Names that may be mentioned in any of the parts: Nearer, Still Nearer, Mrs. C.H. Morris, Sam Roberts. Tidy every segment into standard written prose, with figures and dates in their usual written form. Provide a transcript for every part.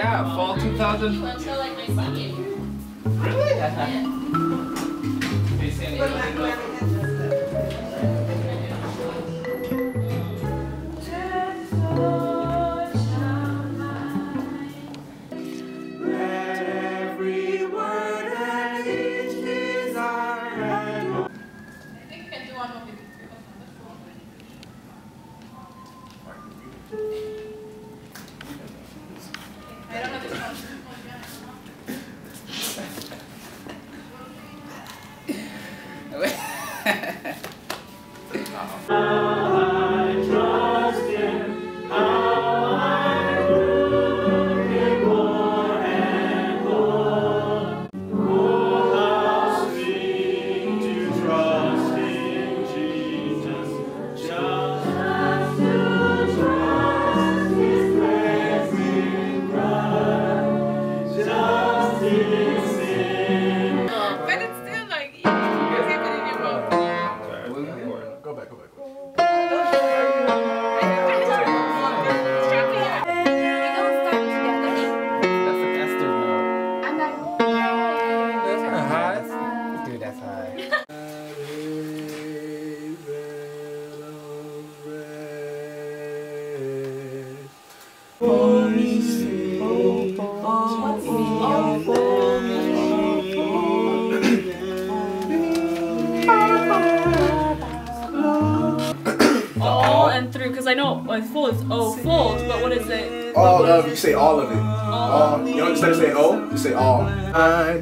Yeah, fall 2000. Really?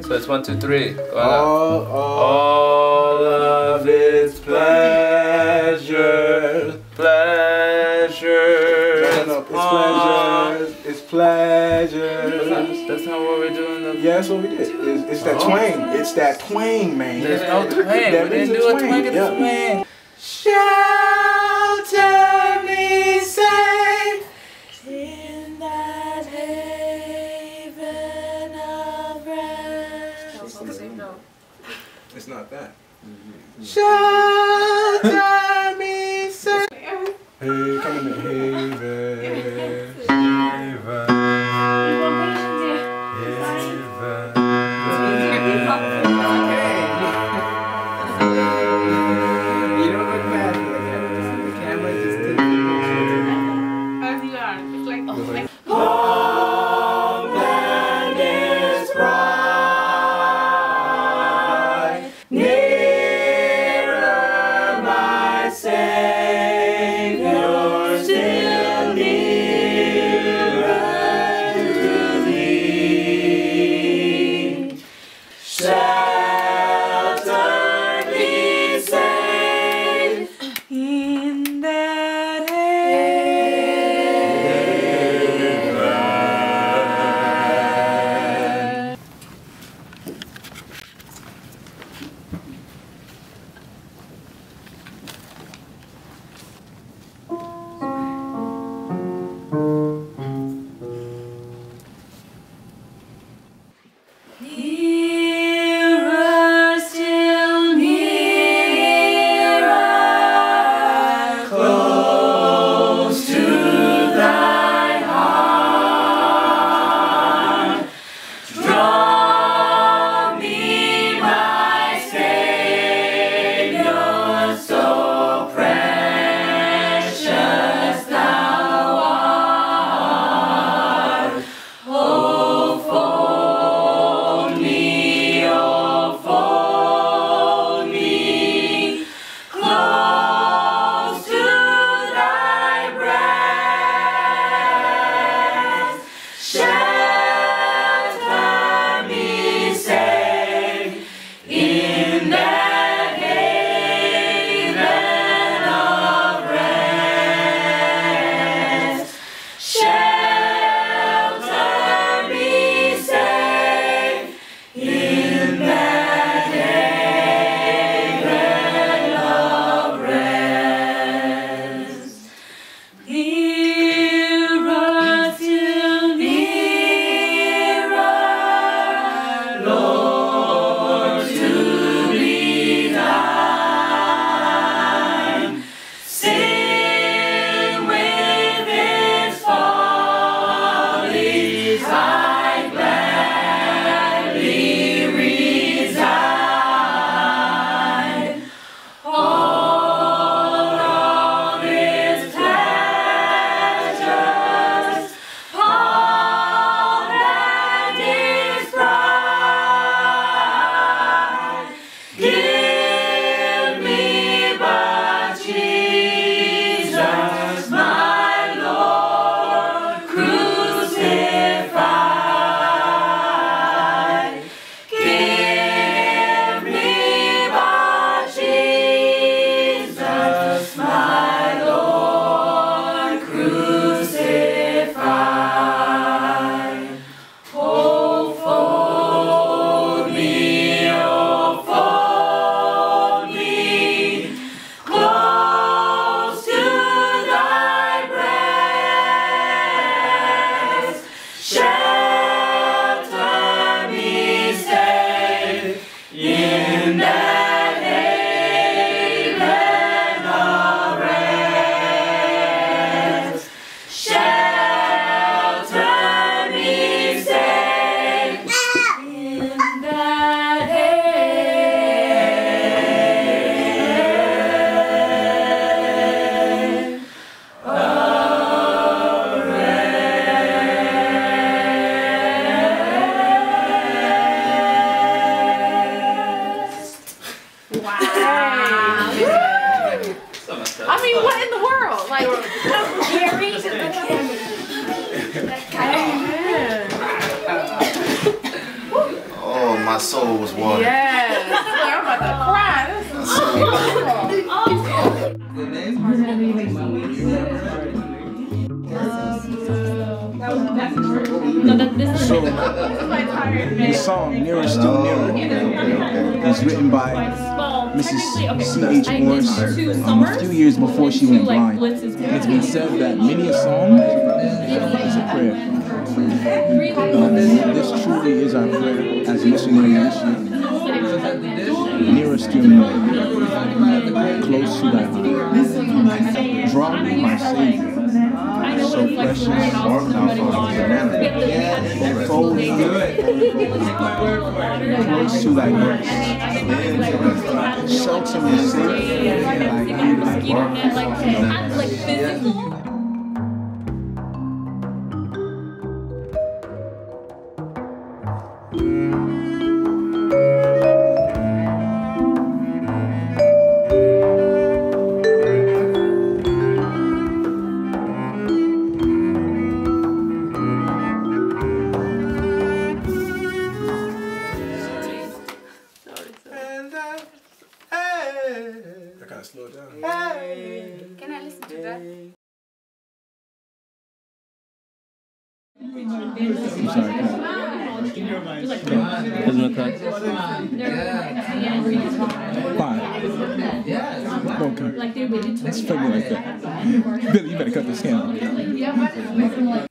So it's 1, 2, 3. All of its pleasure. That's not what we're doing. Yeah, that's what we did. It's that twang. It's that twang, man. There's no twang. We didn't do a twang. It's a twang. Shelter me safe in that haven of rest. It's not that. Shelter me safe. Hey, come in the haven. soul was watered. Yes. I'm about to cry. This is the song Nearer, Still Nearer is written by Mrs. C.H. Morris a few years before she went blind. It's been said that many a song is a prayer. This truly is our prayer as missionary nation. Nearer, still nearer, close to thy heart. Draw me, my Savior, so precious art thou, Father. Fold me close to thy breast. Shelter me safe, I need thy bark. Slow down. Hey. Can I listen to that? I'm sorry. Fine. Yeah. Okay. Let's figure it out. Billy, you better cut this down.